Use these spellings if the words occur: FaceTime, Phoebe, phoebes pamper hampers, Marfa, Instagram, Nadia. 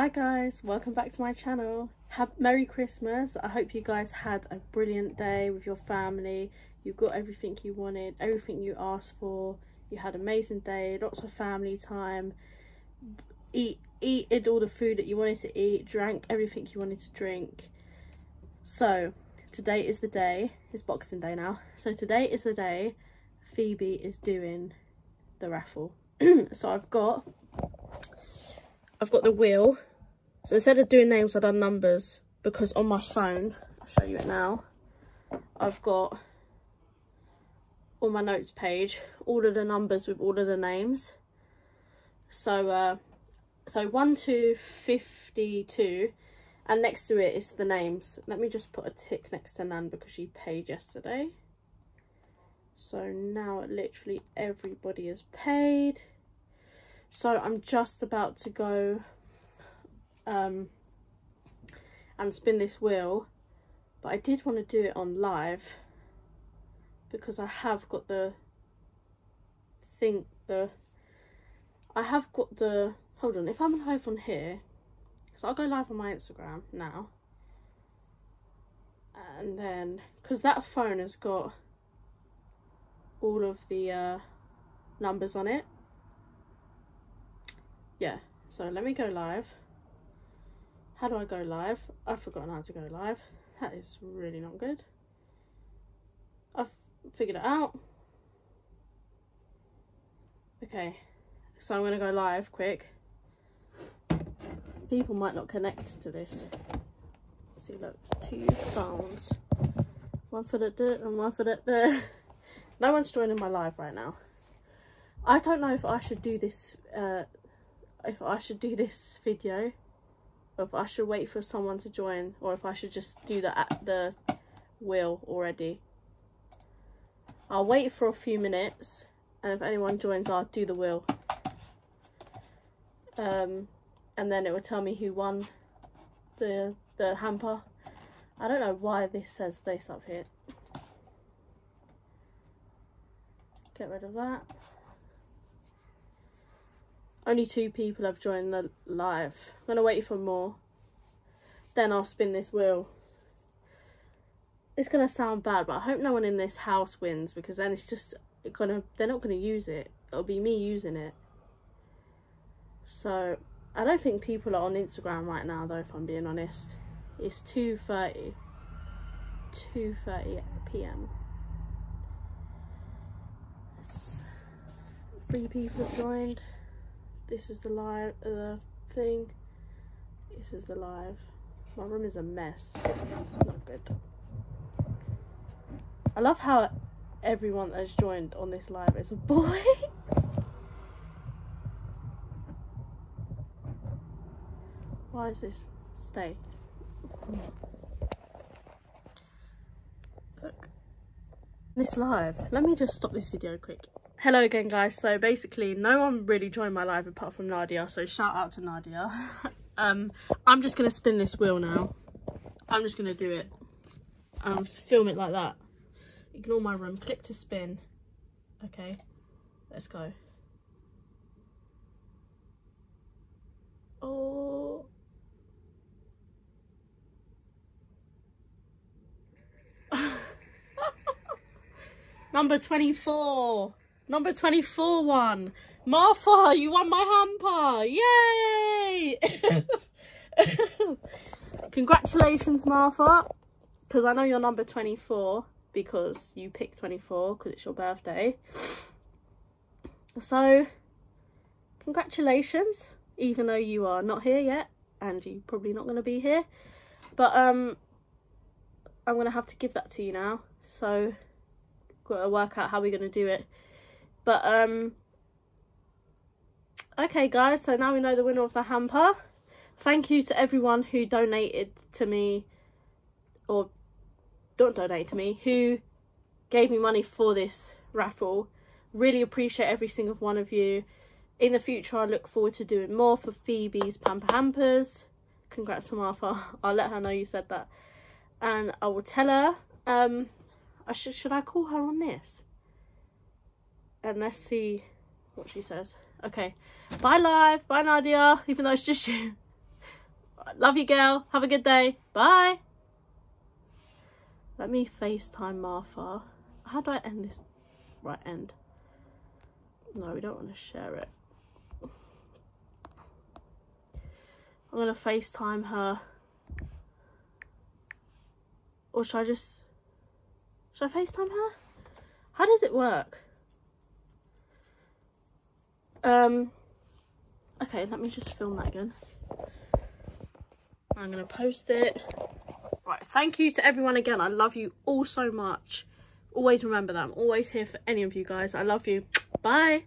Hi guys, welcome back to my channel. Merry Christmas. I hope you guys had a brilliant day with your family. You got everything you wanted, everything you asked for. You had an amazing day, lots of family time. Eated all the food that you wanted to eat, drank everything you wanted to drink. So today is the day, it's Boxing Day now, so today is the day Phoebe is doing the raffle. So I've got the wheel. So instead of doing names, I've done numbers, because on my phone, I'll show you it now, I've got on my notes page all of the numbers with all of the names. So 1 to 52, and next to it is the names. Let me just put a tick next to Nan because she paid yesterday. So now literally everybody is paid. So I'm just about to go and spin this wheel, but I did want to do it on live because I have got the hold on, if I'm on home from here, so I'll go live on my Instagram now, and then because that phone has got all of the numbers on it. Yeah, so let me go live. How do I go live? I've forgotten how to go live. That is really not good. I've figured it out. Okay, so I'm gonna go live quick. People might not connect to this. Let's see, look, two phones. One for that there and one for that there. No one's joining my live right now. I don't know if I should do this video, or if I should wait for someone to join, or if I should just do that at the wheel already. I'll wait for a few minutes, and if anyone joins, I'll do the wheel. And then it will tell me who won the hamper. I don't know why this says this up here. Get rid of that. Only two people have joined the live. I'm going to wait for more. Then I'll spin this wheel. It's going to sound bad, but I hope no one in this house wins, because then it's just going to, they're not going to use it. It'll be me using it. So I don't think people are on Instagram right now though, if I'm being honest. It's 2:30 p.m. 3 people have joined. This is the live thing. This is the live. My room is a mess. It's not good. I love how everyone that's joined on this live is a boy. Why is this? Stay. Look. This live. Let me just stop this video quick. Hello again guys, so basically no one really joined my live apart from Nadia, so shout out to Nadia. I'm just going to spin this wheel now. I'm just going to do it. I'll just film it like that. Ignore my room, click to spin. Okay, let's go. Oh. Number 24. Number 24 won. Marfa, you won my hamper. Yay! Congratulations, Marfa. Because I know you're number 24. Because you picked 24. Because it's your birthday. So, congratulations. Even though you are not here yet. And you're probably not going to be here. But, I'm going to have to give that to you now. So, got to work out how we're going to do it. But, okay guys, so now we know the winner of the hamper. Thank you to everyone who donated to me, or don't donate to me, who gave me money for this raffle. Really appreciate every single one of you. In the future, I look forward to doing more for Phoebe's Pamper Hampers. Congrats to Marfa. I'll let her know you said that. And I will tell her, should I call her on this? And let's see what she says. Okay, bye live, bye Nadia, even though it's just you. Love you, girl. Have a good day. Bye. Let me FaceTime Marfa. How do I end this? Right, end. No, we don't want to share it. I'm going to FaceTime her. Or should I just... should I FaceTime her? How does it work? Okay, let me just film that again. I'm going to post it. Right, thank you to everyone again. I love you all so much. Always remember that. I'm always here for any of you guys. I love you. Bye.